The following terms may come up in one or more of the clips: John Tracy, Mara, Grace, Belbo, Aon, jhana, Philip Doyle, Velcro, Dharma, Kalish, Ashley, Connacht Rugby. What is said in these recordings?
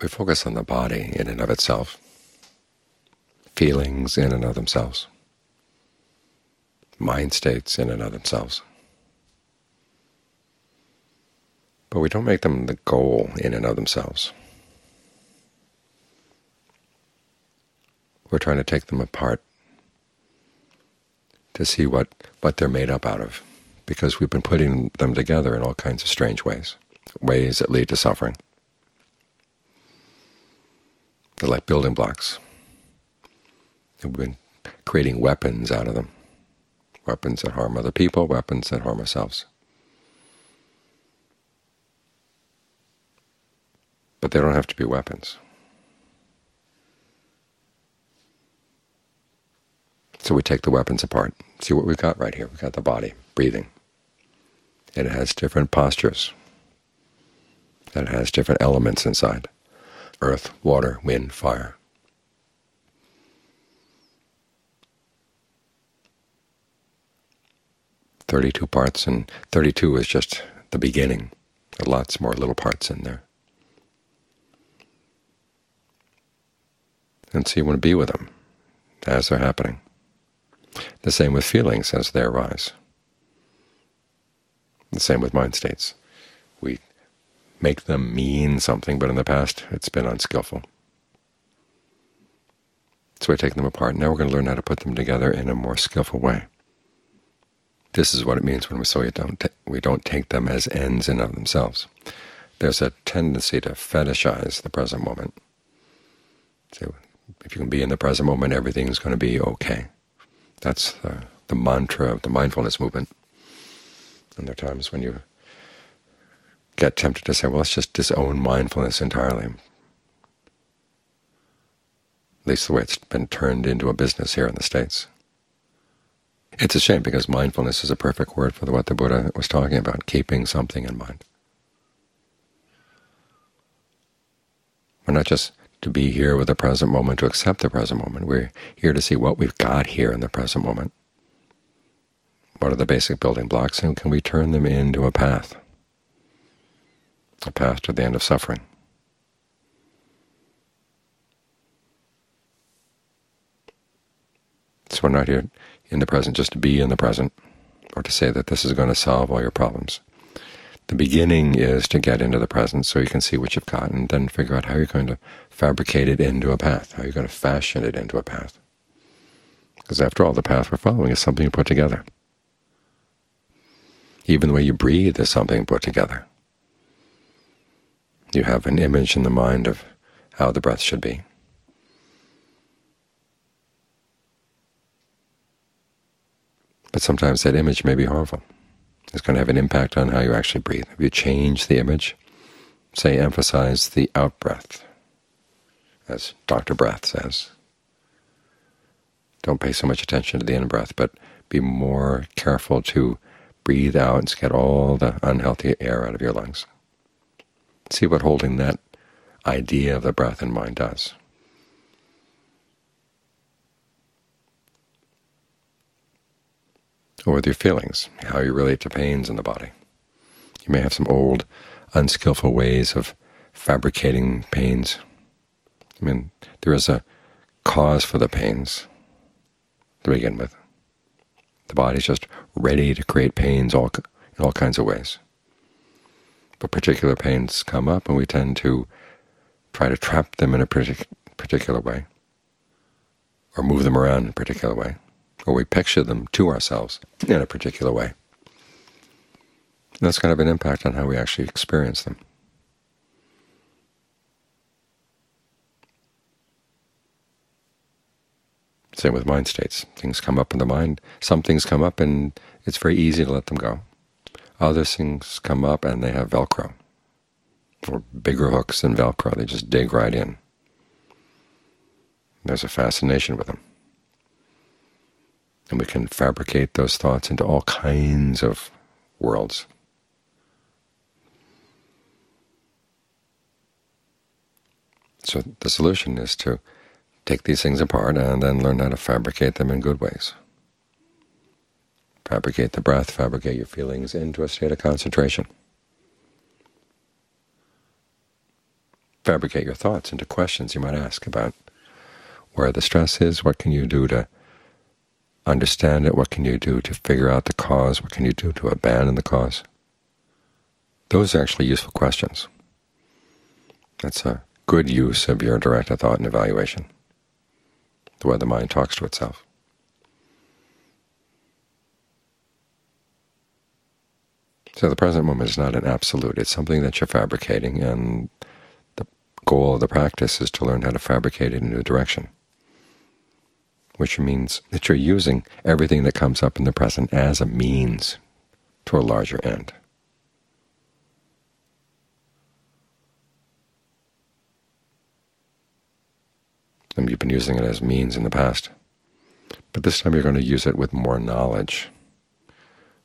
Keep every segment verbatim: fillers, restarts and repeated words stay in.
we focus on the body in and of itself, feelings in and of themselves, mind states in and of themselves. But we don't make them the goal in and of themselves. We're trying to take them apart to see what, what they're made up out of, because we've been putting them together in all kinds of strange ways, ways that lead to suffering. They're like building blocks. We've been creating weapons out of them, weapons that harm other people, weapons that harm ourselves. But they don't have to be weapons. So we take the weapons apart. See what we've got right here. We've got the body, breathing. And it has different postures. And it has different elements inside. Earth, water, wind, fire. Thirty-two parts, and thirty-two is just the beginning. There are lots more little parts in there. And so you want to be with them as they're happening. The same with feelings as they arise. The same with mind states. We make them mean something, but in the past it's been unskillful. So we take them apart. Now we're going to learn how to put them together in a more skillful way. This is what it means when we say we don't, we don't take them as ends in of themselves. There's a tendency to fetishize the present moment. So if you can be in the present moment, everything's going to be okay. That's the, the mantra of the mindfulness movement. And there are times when you get tempted to say, well, let's just disown mindfulness entirely. At least the way it's been turned into a business here in the States. It's a shame, because mindfulness is a perfect word for what the Buddha was talking about, keeping something in mind. We're not just to be here with the present moment, to accept the present moment. We're here to see what we've got here in the present moment. What are the basic building blocks, and can we turn them into a path? A path to the end of suffering. So we're not here in the present just to be in the present, or to say that this is going to solve all your problems. The beginning is to get into the present so you can see what you've got, and then figure out how you're going to fabricate it into a path, how you're going to fashion it into a path. Because after all, the path we're following is something you put together. Even the way you breathe is something put together. You have an image in the mind of how the breath should be. But sometimes that image may be harmful. It's going to have an impact on how you actually breathe. If you change the image, say emphasize the out-breath, as Doctor Breath says. Don't pay so much attention to the in-breath, but be more careful to breathe out and get all the unhealthy air out of your lungs. See what holding that idea of the breath in mind does. Or with your feelings, how you relate to pains in the body. You may have some old, unskillful ways of fabricating pains. I mean, there is a cause for the pains to begin with. The body's just ready to create pains all, in all kinds of ways. But particular pains come up, and we tend to try to trap them in a partic- particular way, or move them around in a particular way, or we picture them to ourselves in a particular way. And that's going to have an impact on how we actually experience them. Same with mind states. Things come up in the mind. Some things come up and it's very easy to let them go. Other things come up and they have Velcro, or bigger hooks than Velcro. They just dig right in. There's a fascination with them. And we can fabricate those thoughts into all kinds of worlds. So the solution is to take these things apart and then learn how to fabricate them in good ways. Fabricate the breath, fabricate your feelings into a state of concentration. fabricate your thoughts into questions you might ask about where the stress is, what can you do to understand it, what can you do to figure out the cause, what can you do to abandon the cause. Those are actually useful questions. That's a good use of your directed thought and evaluation, the way the mind talks to itself. So the present moment is not an absolute. It's something that you're fabricating, and the goal of the practice is to learn how to fabricate it in a new direction, which means that you're using everything that comes up in the present as a means to a larger end. And you've been using it as means in the past, but this time you're going to use it with more knowledge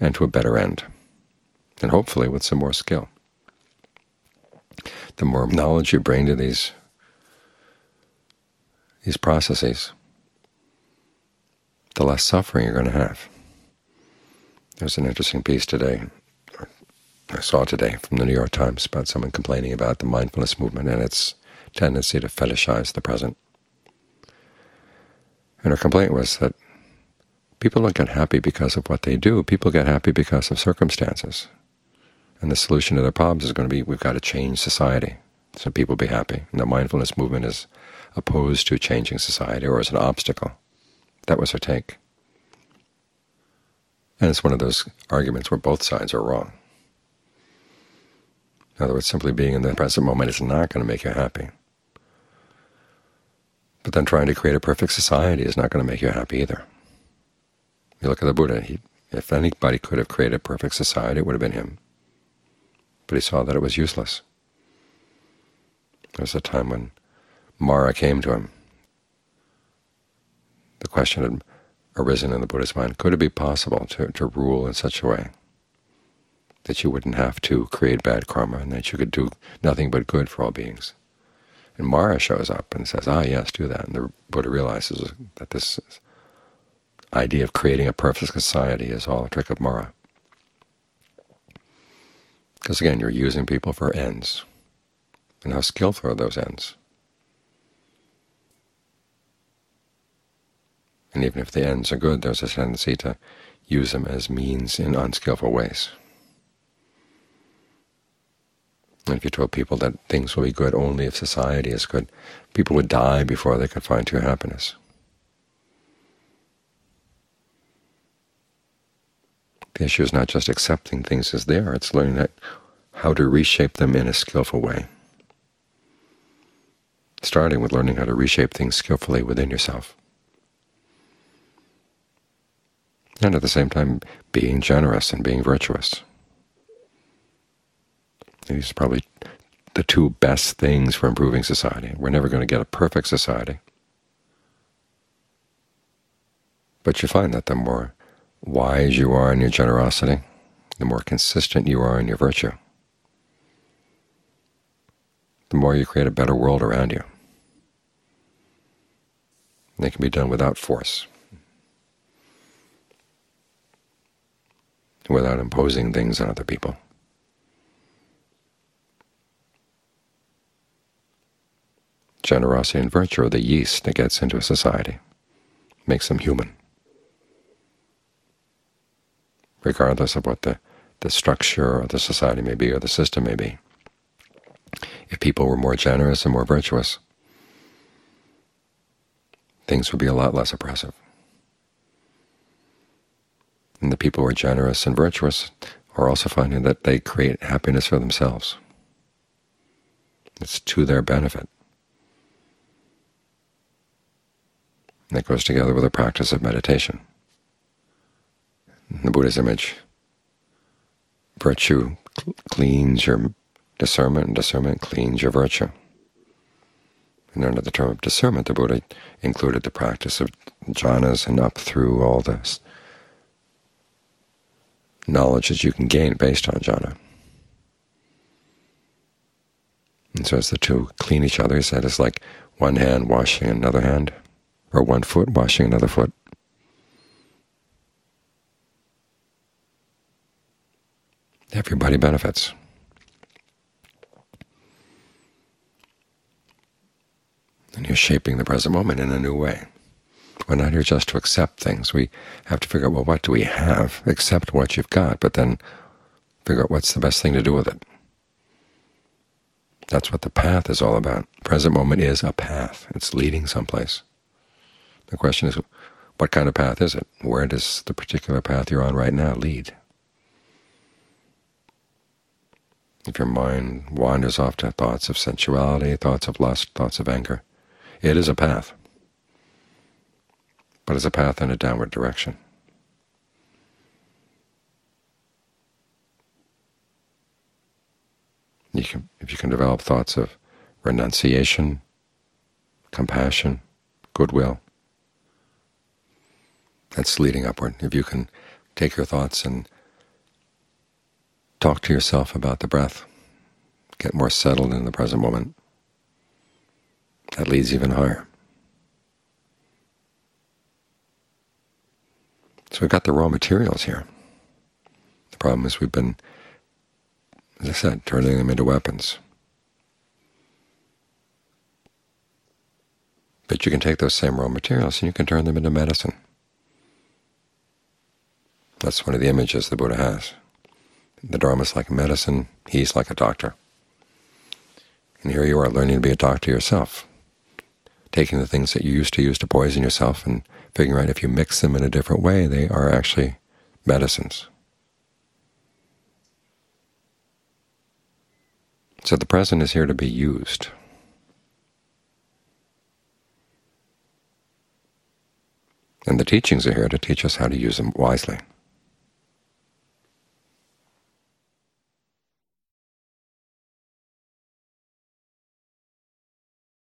and to a better end, and hopefully with some more skill. The more knowledge you bring to these, these processes, the less suffering you're going to have. There's an interesting piece today, or I saw today, from the New York Times about someone complaining about the mindfulness movement and its tendency to fetishize the present. And her complaint was that people don't get happy because of what they do. People get happy because of circumstances. And the solution to their problems is going to be, we've got to change society so people be happy. And the mindfulness movement is opposed to changing society, or is an obstacle. That was her take. And it's one of those arguments where both sides are wrong. In other words, simply being in the present moment is not going to make you happy. But then trying to create a perfect society is not going to make you happy either. You look at the Buddha. He, if anybody could have created a perfect society, it would have been him. But he saw that it was useless. There was a time when Mara came to him. The question had arisen in the Buddha's mind, could it be possible to, to rule in such a way that you wouldn't have to create bad karma and that you could do nothing but good for all beings? And Mara shows up and says, ah, yes, do that. And the Buddha realizes that this is idea of creating a perfect society is all a trick of Mara. Because again, you're using people for ends. And how skillful are those ends? And even if the ends are good, there's a tendency to use them as means in unskillful ways. And if you told people that things will be good only if society is good, people would die before they could find true happiness. The issue is not just accepting things as they are, it's learning that how to reshape them in a skillful way, starting with learning how to reshape things skillfully within yourself. And at the same time, being generous and being virtuous. These are probably the two best things for improving society. We're never going to get a perfect society. But you find that the more wise you are in your generosity, the more consistent you are in your virtue, the more you create a better world around you. And it can be done without force, without imposing things on other people. Generosity and virtue are the yeast that gets into a society, makes them human, regardless of what the, the structure of the society may be or the system may be. If people were more generous and more virtuous, things would be a lot less oppressive. And the people who are generous and virtuous are also finding that they create happiness for themselves. It's to their benefit. And that goes together with the practice of meditation. In the Buddha's image, virtue cl cleans your discernment, and discernment cleans your virtue. And under the term of discernment, the Buddha included the practice of jhanas and up through all the knowledge that you can gain based on jhana. And so as the two clean each other, he said, it's like one hand washing another hand, or one foot washing another foot. Everybody benefits. and you're shaping the present moment in a new way. We're not here just to accept things. We have to figure out, well, what do we have? Accept what you've got, but then figure out what's the best thing to do with it. That's what the path is all about. Present moment is a path. It's leading someplace. The question is, what kind of path is it? Where does the particular path you're on right now lead? If your mind wanders off to thoughts of sensuality, thoughts of lust, thoughts of anger, it is a path. But it's a path in a downward direction. You can, if you can develop thoughts of renunciation, compassion, goodwill, that's leading upward. If you can take your thoughts and talk to yourself about the breath, get more settled in the present moment, that leads even higher. So we've got the raw materials here. The problem is we've been, as I said, turning them into weapons. But you can take those same raw materials and you can turn them into medicine. That's one of the images the Buddha has. The Dharma's like medicine, he's like a doctor. And here you are learning to be a doctor yourself, taking the things that you used to use to poison yourself and figuring out if you mix them in a different way, they are actually medicines. So the present is here to be used. And the teachings are here to teach us how to use them wisely.